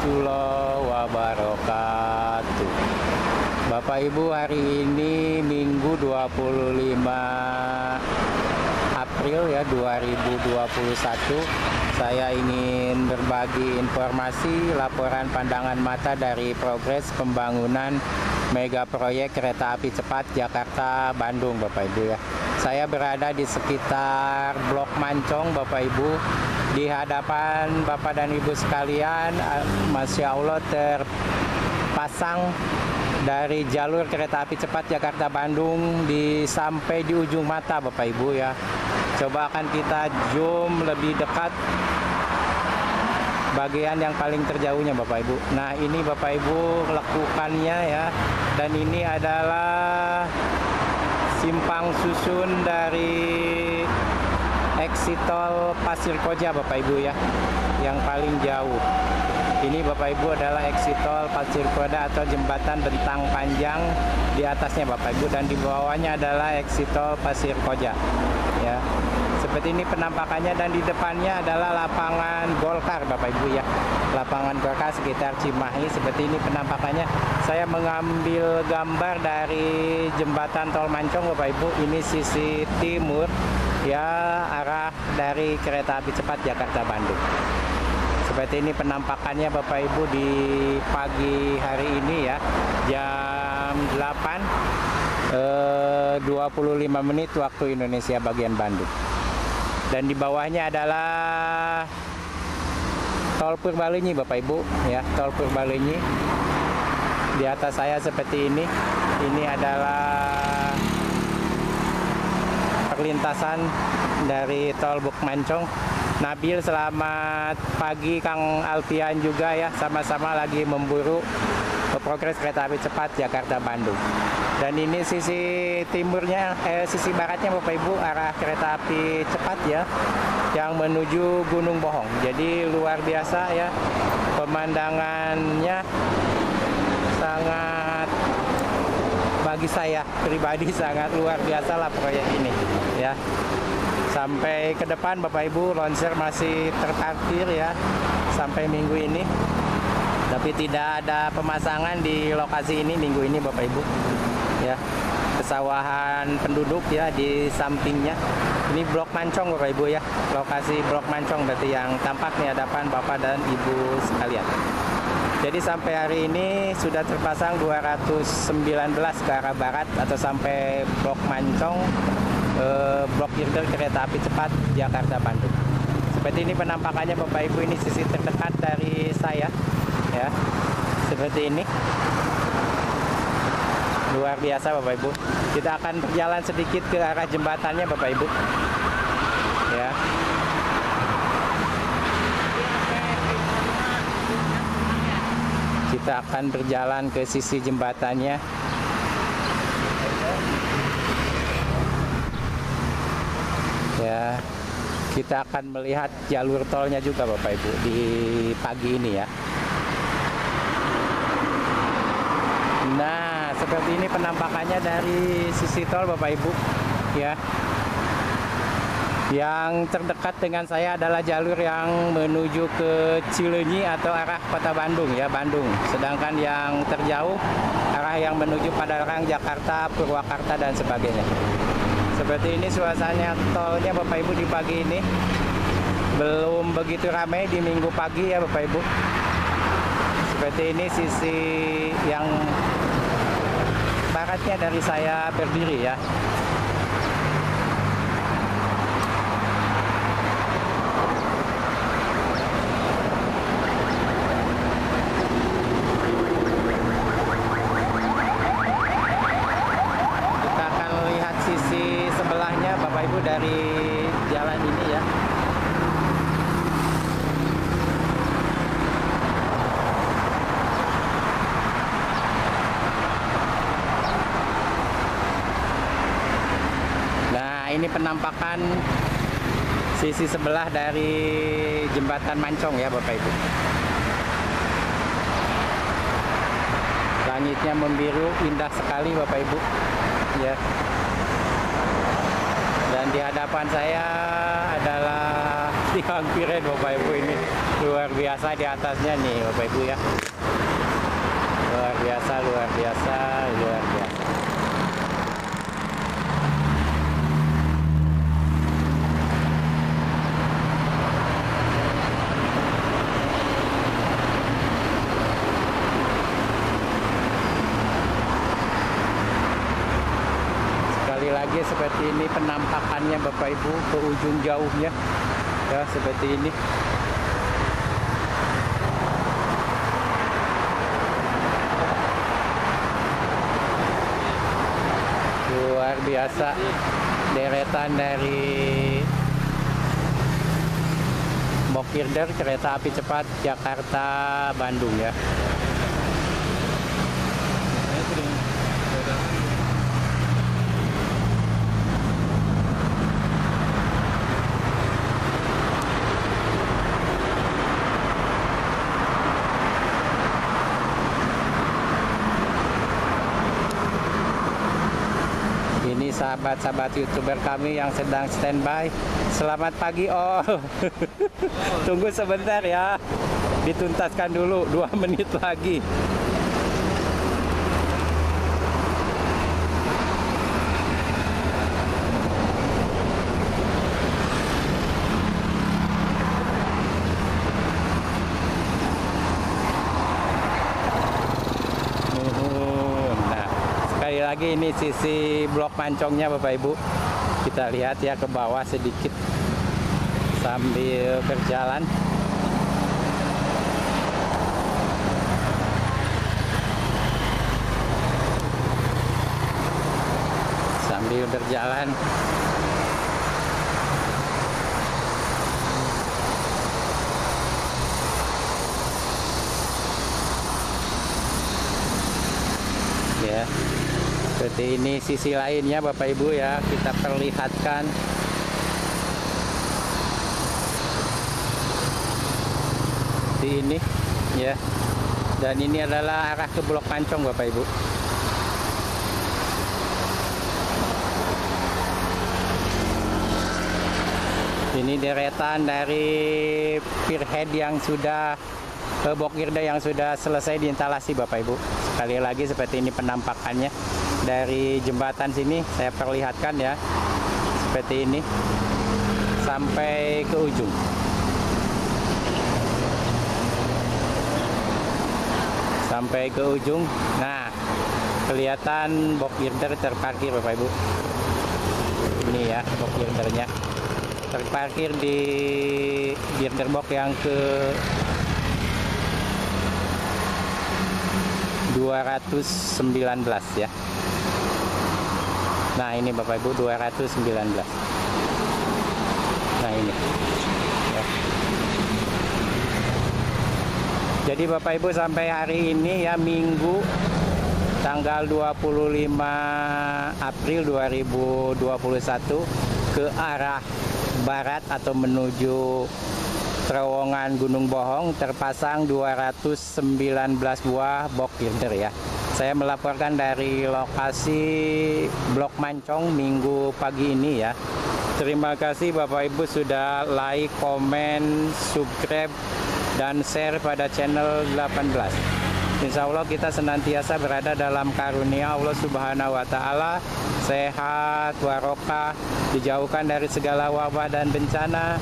warahmatullahi wabarakatuh. Bapak Ibu, hari ini Minggu 25 April ya 2021. Saya ingin berbagi informasi laporan pandangan mata dari progres pembangunan mega proyek kereta api cepat Jakarta-Bandung, Bapak Ibu ya. Saya berada di sekitar Blok Mancong, Bapak Ibu. Di hadapan Bapak dan Ibu sekalian, Masya Allah, terpasang dari jalur kereta api cepat Jakarta-Bandung sampai di ujung mata, Bapak Ibu ya. Coba akan kita zoom lebih dekat bagian yang paling terjauhnya, Bapak Ibu. Nah, ini Bapak Ibu lekukannya ya. Dan ini adalah simpang susun dari exit tol Pasir Koja, Bapak Ibu ya, yang paling jauh. Ini Bapak Ibu adalah exit tol Pasir Koja atau jembatan bentang panjang di atasnya, Bapak Ibu, dan di bawahnya adalah exit tol Pasir Koja. Ya, seperti ini penampakannya, dan di depannya adalah lapangan golkar, Bapak Ibu ya, lapangan golkar sekitar Cimahi. Seperti ini penampakannya. Saya mengambil gambar dari jembatan Tol Mancong, Bapak Ibu. Ini sisi timur ya, arah dari kereta api cepat Jakarta-Bandung. Seperti ini penampakannya, Bapak Ibu, di pagi hari ini ya, jam 8:25 waktu Indonesia bagian Bandung. Dan di bawahnya adalah Tol Purbaleunyi, Bapak Ibu ya, Tol Purbaleunyi. Di atas saya seperti ini. Ini adalah perlintasan dari Tol Blok Mancong. Nabil, selamat pagi. Kang Alfian juga ya, sama-sama lagi memburu progres kereta api cepat Jakarta-Bandung. Dan ini sisi timurnya, sisi baratnya, Bapak Ibu, arah kereta api cepat ya, yang menuju Gunung Bohong. Jadi luar biasa ya, pemandangannya sangat, bagi saya pribadi sangat luar biasa lah proyek ini ya. Sampai ke depan, Bapak Ibu, lonser masih terparkir ya, sampai minggu ini. Tapi tidak ada pemasangan di lokasi ini minggu ini, Bapak Ibu. Ya, pesawahan penduduk ya di sampingnya. Ini Blok Mancong, Bapak Ibu ya, lokasi Blok Mancong berarti yang tampak di hadapan Bapak dan Ibu sekalian. Jadi sampai hari ini sudah terpasang 219 ke arah barat atau sampai Blok Mancong, Blok Girder kereta api cepat Jakarta-Bandung. Seperti ini penampakannya, Bapak Ibu. Ini sisi terdekat dari saya ya, seperti ini. Luar biasa, Bapak Ibu. Kita akan berjalan sedikit ke arah jembatannya, Bapak Ibu. Ya. Kita akan berjalan ke sisi jembatannya. Ya. Kita akan melihat jalur tolnya juga, Bapak Ibu, di pagi ini ya. Nah, seperti ini penampakannya dari sisi tol, Bapak Ibu ya. Yang terdekat dengan saya adalah jalur yang menuju ke Cileunyi atau arah kota Bandung ya, Bandung. Sedangkan yang terjauh arah yang menuju Padalarang, Jakarta, Purwakarta dan sebagainya. Seperti ini suasananya tolnya, Bapak Ibu, di pagi ini. Belum begitu ramai di minggu pagi ya, Bapak Ibu. Seperti ini sisi yang baratnya dari saya berdiri ya. Kita akan lihat sisi sebelahnya, Bapak Ibu, dari jalan ini ya. Ini penampakan sisi sebelah dari jembatan Mancong ya, Bapak Ibu. Langitnya membiru, indah sekali, Bapak Ibu ya. Dan di hadapan saya adalah tiang piren, Bapak Ibu. Ini Luar biasa di atasnya nih Bapak Ibu ya. Luar biasa, luar biasa, luar biasa. Lagi seperti ini penampakannya Bapak Ibu ke ujung jauhnya ya, seperti ini. Luar biasa deretan dari Box Girder Kereta Api Cepat Jakarta-Bandung ya. Ini sahabat-sahabat YouTuber kami yang sedang standby. Selamat pagi all. Tunggu sebentar ya. Dituntaskan dulu 2 menit lagi. Lagi ini sisi Blok Mancongnya Bapak Ibu, kita lihat ya ke bawah sedikit sambil berjalan. Sambil berjalan ya. Seperti ini sisi lainnya Bapak Ibu ya, kita perlihatkan. Seperti ini ya. Dan ini adalah arah ke Blok Mancong Bapak Ibu. Ini deretan dari pierhead yang sudah Box Girder yang sudah selesai diinstalasi Bapak Ibu. Sekali lagi seperti ini penampakannya. Dari jembatan sini saya perlihatkan ya, seperti ini sampai ke ujung. Sampai ke ujung. Nah, kelihatan Box Girder terparkir Bapak Ibu. Ini ya Box Girdernya. Terparkir di girder box yang ke 219 ya. Nah ini Bapak Ibu 219. Nah ini ya. Jadi Bapak Ibu sampai hari ini ya, Minggu tanggal 25 April 2021, ke arah barat atau menuju terowongan Gunung Bohong terpasang 219 buah Box Girder ya. Saya melaporkan dari lokasi Blok Mancong Minggu pagi ini ya. Terima kasih Bapak Ibu sudah like, komen, subscribe, dan share pada channel 18. Insya Allah kita senantiasa berada dalam karunia Allah Subhanahu Wa Ta'ala. Sehat, barokah, dijauhkan dari segala wabah dan bencana.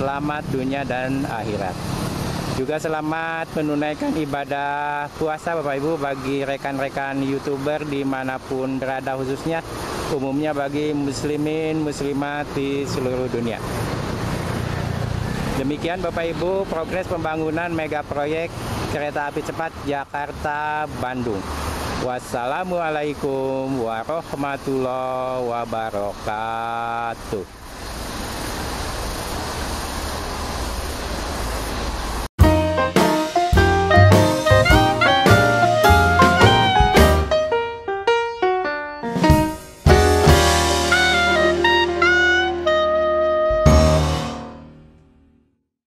Selamat dunia dan akhirat. Juga selamat menunaikan ibadah puasa Bapak Ibu bagi rekan-rekan YouTuber dimanapun berada, khususnya umumnya bagi muslimin muslimat di seluruh dunia. Demikian Bapak Ibu progres pembangunan mega proyek Kereta Api Cepat Jakarta-Bandung. Wassalamualaikum warahmatullahi wabarakatuh.